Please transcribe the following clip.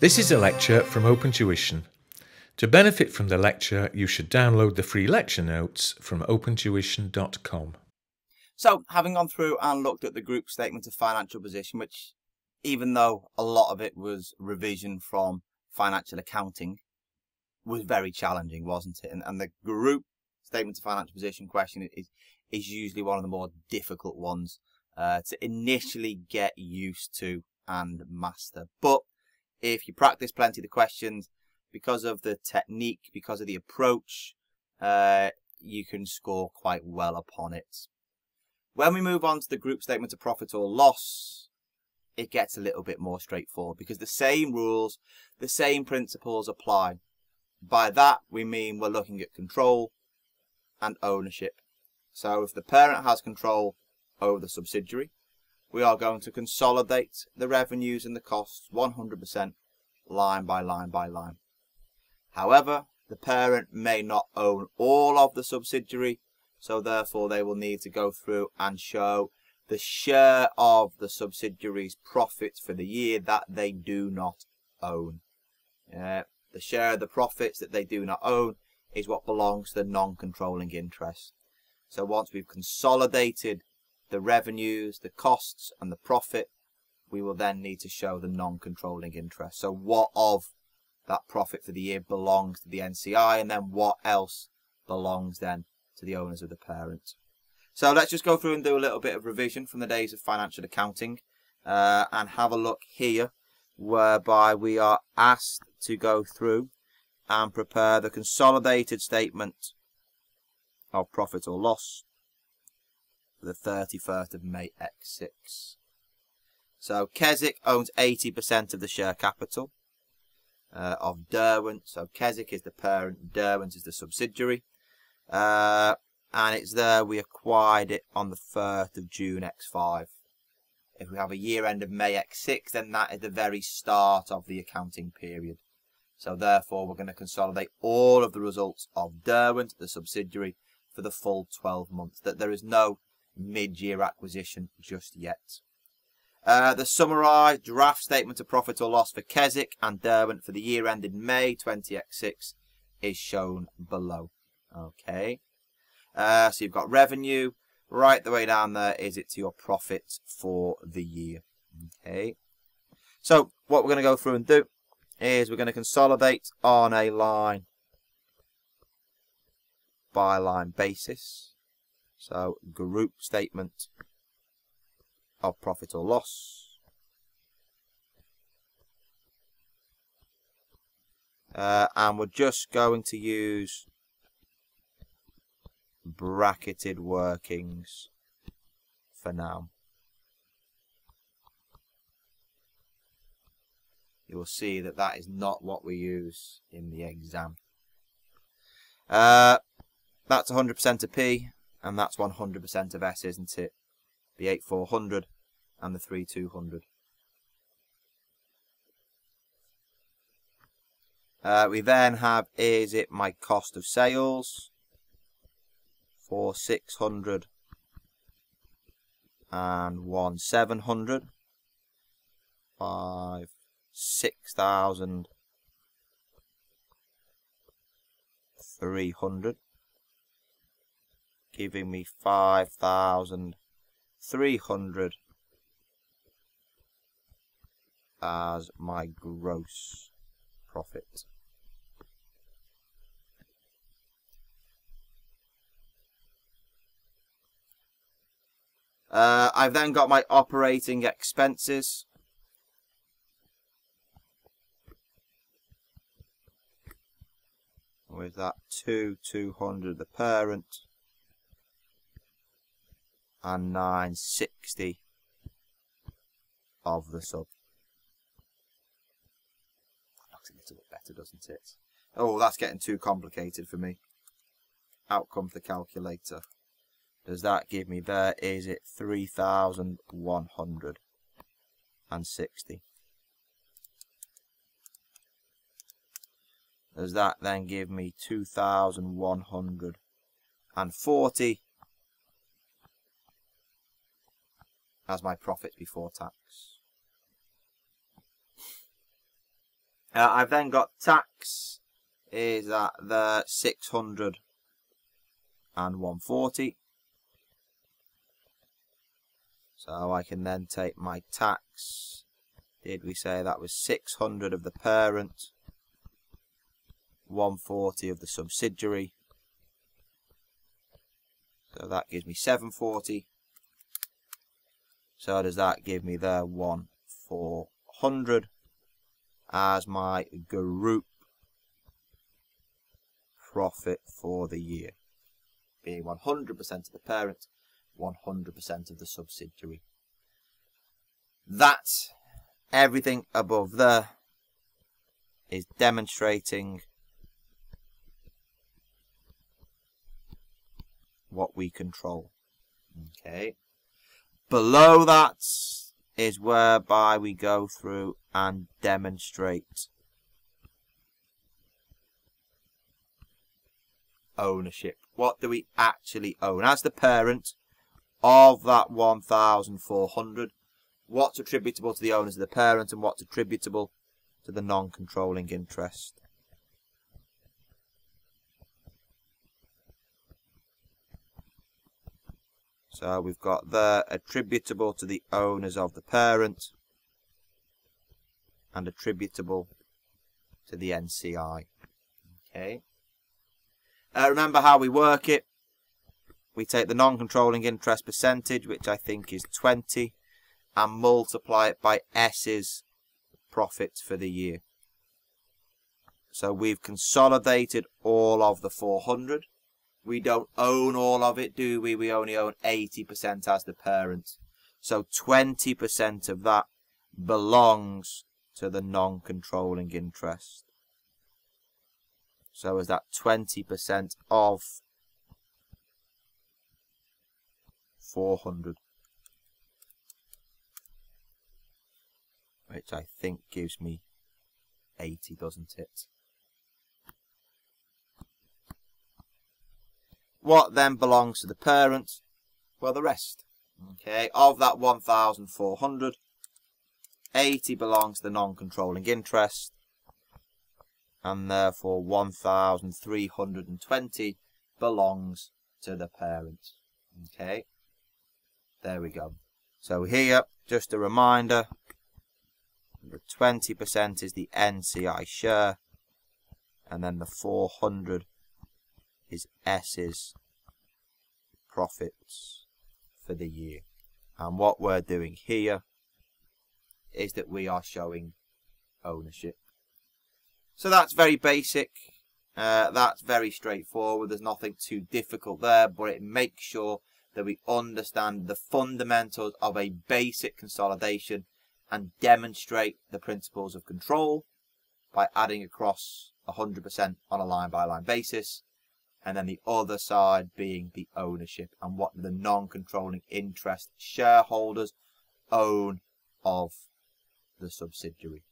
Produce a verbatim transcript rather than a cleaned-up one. This is a lecture from Open Tuition. To benefit from the lecture, you should download the free lecture notes from open tuition dot com. So, having gone through and looked at the group statement of financial position, which, even though a lot of it was revision from financial accounting, was very challenging, wasn't it? And, and the group statement of financial position question is, is usually one of the more difficult ones uh, to initially get used to and master. But if you practice plenty of the questions, because of the technique, because of the approach, uh, you can score quite well upon it. When we move on to the group statement of profit or loss, it gets a little bit more straightforward because the same rules, the same principles apply. By that, we mean we're looking at control and ownership. So if the parent has control over the subsidiary, we are going to consolidate the revenues and the costs one hundred percent line by line by line. However, the parent may not own all of the subsidiary, so therefore they will need to go through and show the share of the subsidiary's profits for the year that they do not own. Uh, the share of the profits that they do not own is what belongs to the non-controlling interest. So once we've consolidated the revenues, the costs and the profit, we will then need to show the non-controlling interest. So what of that profit for the year belongs to the N C I, and then what else belongs then to the owners of the parent. So let's just go through and do a little bit of revision from the days of financial accounting uh, and have a look here whereby we are asked to go through and prepare the consolidated statement of profit or loss for the thirty-first of May X six. So Keswick owns eighty percent of the share capital uh, of Derwent. So Keswick is the parent, Derwent is the subsidiary. Uh, and it's there, we acquired it on the first of June X five. If we have a year end of May X six, then that is the very start of the accounting period. So therefore, we're going to consolidate all of the results of Derwent, the subsidiary, for the full twelve months. That there is no mid-year acquisition just yet. Uh, the summarised draft statement of profit or loss for Keswick and Derwent for the year ended May twenty X six is shown below. Okay, uh, so you've got revenue. Right the way down there is it to your profits for the year. Okay, so what we're going to go through and do is we're going to consolidate on a line by line basis. So group statement of profit or loss. Uh, and we're just going to use bracketed workings for now. You will see that that is not what we use in the exam. Uh, that's one hundred percent of P. And that's one hundred percent of S, isn't it? The eighty-four hundred and the thirty-two hundred. Uh, we then have, is it my cost of sales? For six hundred and one seven hundred. Five, six thousand. three hundred. Giving me five thousand three hundred as my gross profit. Uh, I've then got my operating expenses. With that two two hundred the parent. And nine sixty of the sub. That looks a little bit better, doesn't it? Oh, that's getting too complicated for me. Out comes the calculator. Does that give me there? Is it three thousand one hundred and sixty? Does that then give me two thousand one hundred and forty? As my profits before tax. Uh, I've then got tax is at the six hundred and one forty. So I can then take my tax. Did we say that was six hundred of the parent, one forty of the subsidiary? So that gives me seven forty. So does that give me there one four hundred as my group profit for the year, being one hundred percent of the parent, one hundred percent of the subsidiary. That, everything above there is demonstrating what we control. Okay. Below that is whereby we go through and demonstrate ownership. What do we actually own? As the parent of that one thousand four hundred, what's attributable to the owners of the parent and what's attributable to the non-controlling interest? So we've got there attributable to the owners of the parent and attributable to the N C I. Okay. Uh, remember how we work it. We take the non-controlling interest percentage, which I think is twenty, and multiply it by S's profits for the year. So we've consolidated all of the four hundred. We don't own all of it, do we? We only own eighty percent as the parent. So twenty percent of that belongs to the non-controlling interest. So is that twenty percent of four hundred? Which I think gives me eighty, doesn't it? What then belongs to the parent? Well, the rest. Okay, of that one thousand four hundred, eighty belongs to the non-controlling interest, and therefore one thousand three hundred twenty belongs to the parent. Okay, there we go. So here, just a reminder, the twenty percent is the N C I share, and then the four hundred is S's profits for the year. And what we're doing here is that we are showing ownership. So that's very basic, uh, that's very straightforward, there's nothing too difficult there, but it makes sure that we understand the fundamentals of a basic consolidation and demonstrate the principles of control by adding across one hundred percent on a line-by-line basis, and then the other side being the ownership and what the non-controlling interest shareholders own of the subsidiary.